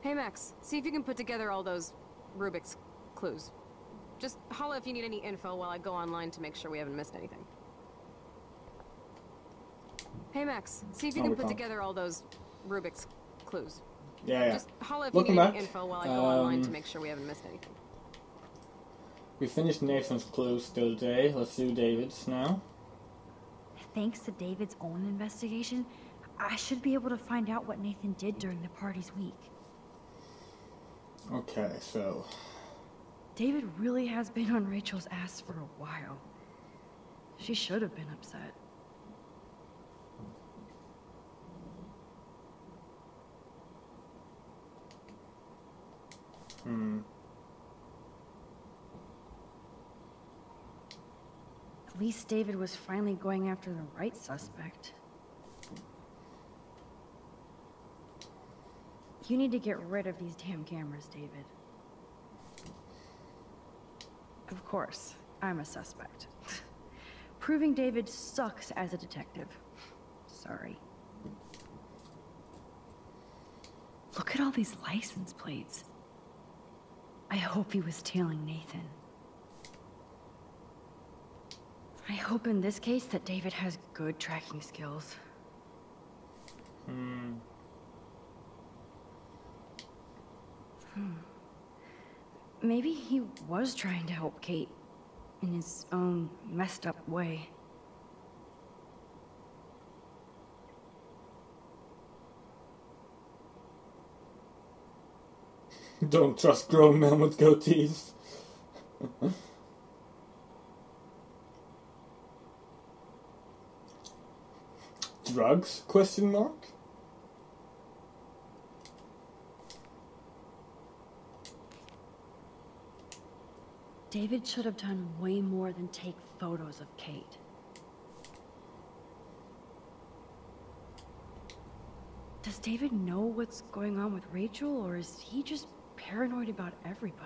Hey, Max, see if you can put together all those Rubik's clues. Just holla if you need any info while I go online to make sure we haven't missed anything. Hey, Max, see if you can put together all those Rubik's clues. Yeah. Just holla if you need any info while I go online to make sure we haven't missed anything. We finished Nathan's clues today. Let's do David's now. Thanks to David's own investigation, I should be able to find out what Nathan did during the party's week. Okay, so... David really has been on Rachel's ass for a while. She should have been upset. At least David was finally going after the right suspect. You need to get rid of these damn cameras, David. Of course, I'm a suspect. Proving David sucks as a detective. Sorry. Look at all these license plates. I hope he was tailing Nathan. I hope in this case that David has good tracking skills. Maybe he was trying to help Kate in his own messed up way. Don't trust grown men with goatees. Drugs? Question mark? David should have done way more than take photos of Kate. Does David know what's going on with Rachel, or is he just paranoid about everybody?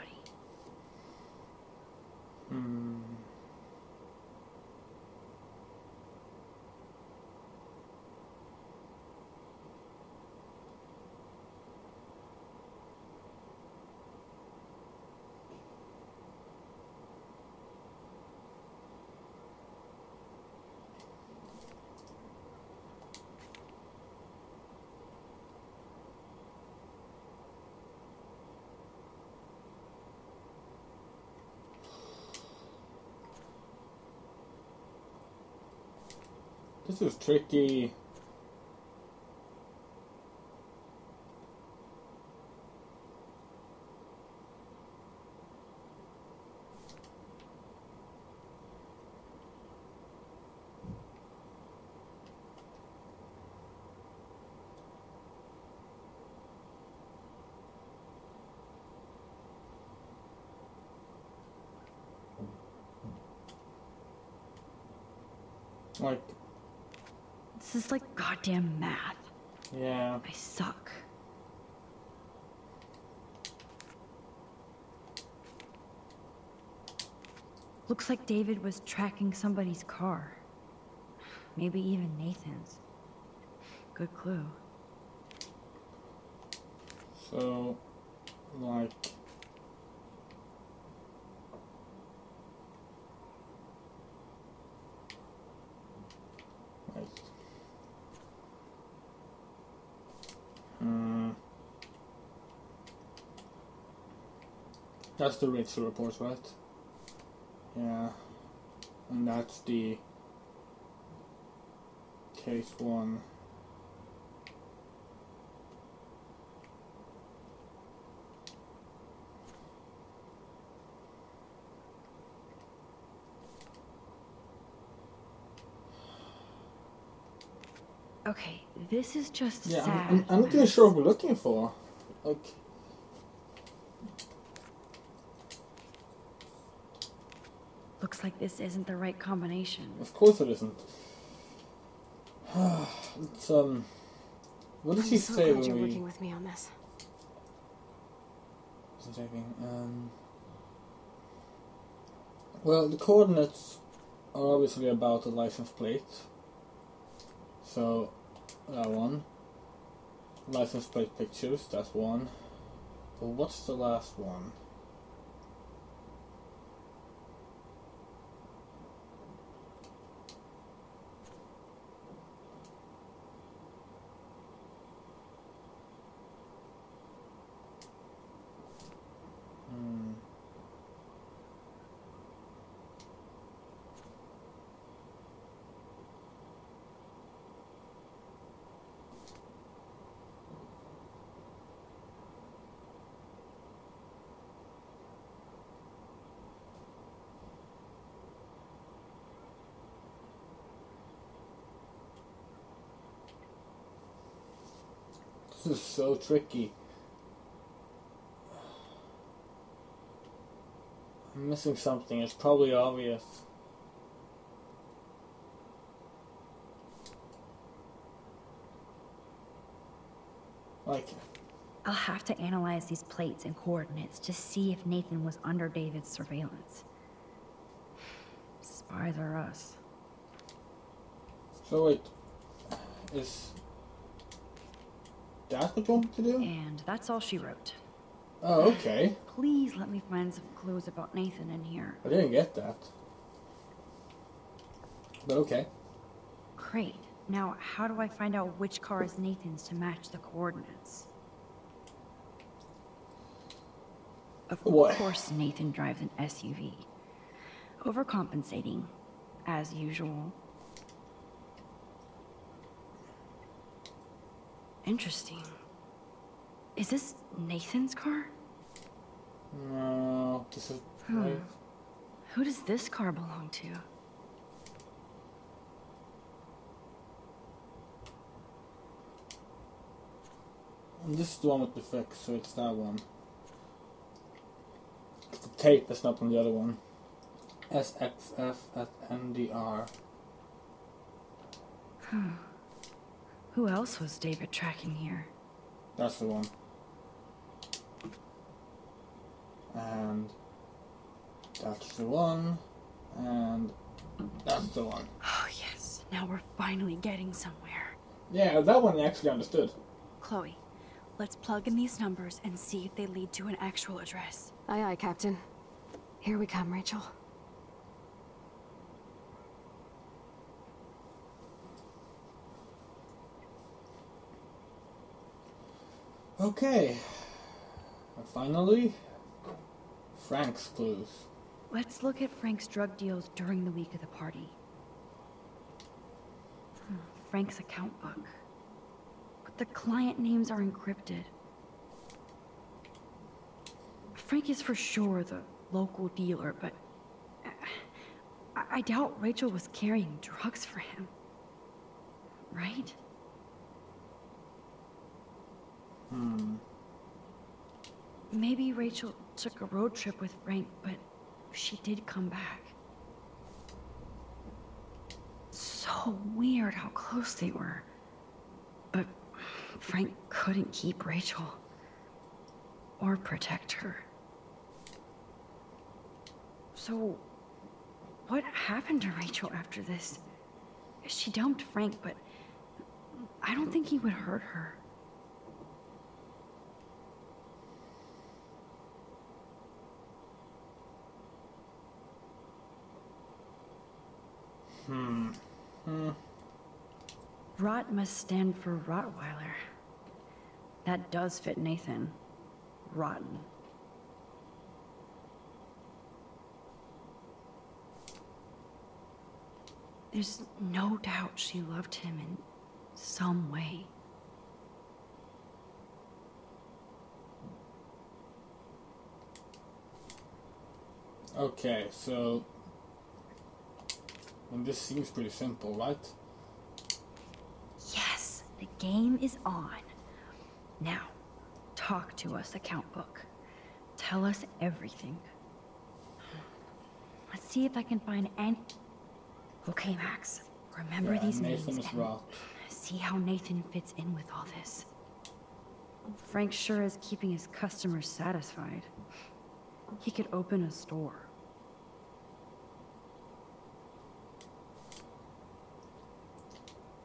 This is tricky. Like, this is like goddamn math. Yeah. I suck. Looks like David was tracking somebody's car. Maybe even Nathan's. Good clue. So, like... That's the Rachel report, right? Yeah. And that's the case one. Okay, this is just sad. Yeah, I'm not even sure what we're looking for. Like... Looks like this isn't the right combination. Of course it isn't. It's, what did she say when you're working with me on this? Well, the coordinates are obviously about the license plate. So that one. License plate pictures, that's one. Sparkle, what's the last one? This is so tricky. I'm missing something, it's probably obvious. Like, I'll have to analyze these plates and coordinates to see if Nathan was under David's surveillance. Spies are us. So wait, is that's what you want to do? And that's all she wrote. Oh, okay. Please let me find some clues about Nathan in here. I didn't get that. But okay. Great. Now, how do I find out which car is Nathan's to match the coordinates? Of course Nathan drives an SUV. Overcompensating, as usual. Interesting. Is this Nathan's car? No, this is... Who does this car belong to? And this is the one with the fix, so it's that one. It's the tape that's not on the other one. SXF at NDR. Who else was David tracking here? That's the one. And that's the one. And that's the one. Oh yes, now we're finally getting somewhere. Yeah, that one I actually understood. Chloe, let's plug in these numbers and see if they lead to an actual address. Aye aye, Captain. Here we come, Rachel. Okay, and finally, Frank's clues. Let's look at Frank's drug deals during the week of the party. Frank's account book. But the client names are encrypted. Frank is for sure the local dealer, but I doubt Rachel was carrying drugs for him, right? Maybe Rachel took a road trip with Frank, but she did come back. So weird how close they were. But Frank couldn't keep Rachel. Or protect her. So, what happened to Rachel after this? She dumped Frank, but I don't think he would hurt her. Rot must stand for Rottweiler. That does fit Nathan. Rotten. There's no doubt she loved him in some way. Okay, so... and this seems pretty simple, right? Yes, the game is on. Now, talk to us, account book. Tell us everything. Let's see if I can find any... Okay, Max, remember these names and see how Nathan fits in with all this. Frank sure is keeping his customers satisfied. He could open a store.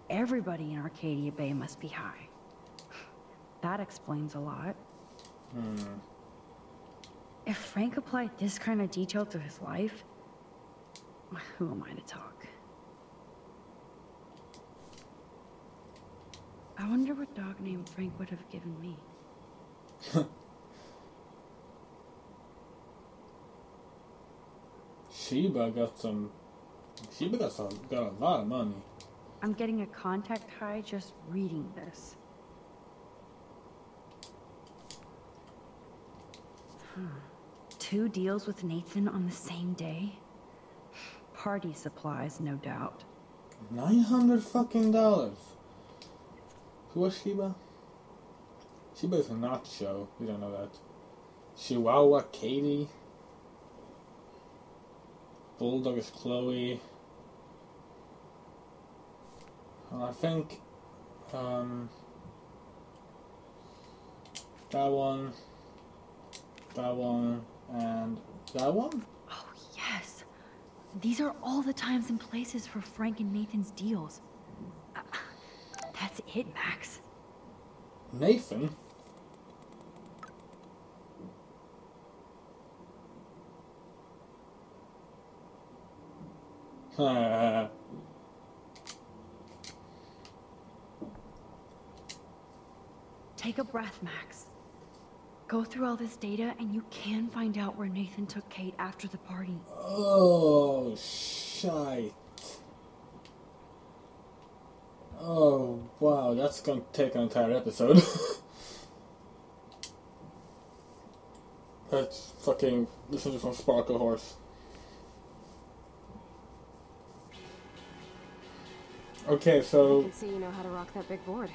Everybody in Arcadia Bay must be high. That explains a lot. If Frank applied this kind of detail to his life, who am I to talk? I wonder what dog name Frank would have given me. Sheba got a lot of money. I'm getting a contact high just reading this. Two deals with Nathan on the same day? Party supplies, no doubt. $900 fucking dollars. Who was Sheba? Sheba's a nacho. We don't know that. Chihuahua Katie. Bulldog is Chloe. And I think that one, and that one? Oh yes! These are all the times and places for Frank and Nathan's deals. That's it, Max. Nathan? Take a breath, Max. Go through all this data and you can find out where Nathan took Kate after the party. Oh, shite. Oh, wow, that's gonna take an entire episode. That's fucking... This is from Sparkle Horse. Okay, so... I can see you know how to rock that big board.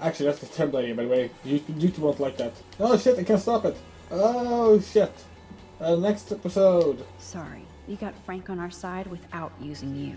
Actually, that's the template, by the way. YouTube won't like that. Oh shit, I can't stop it! Oh shit! Next episode! Sorry, we got Frank on our side without using you.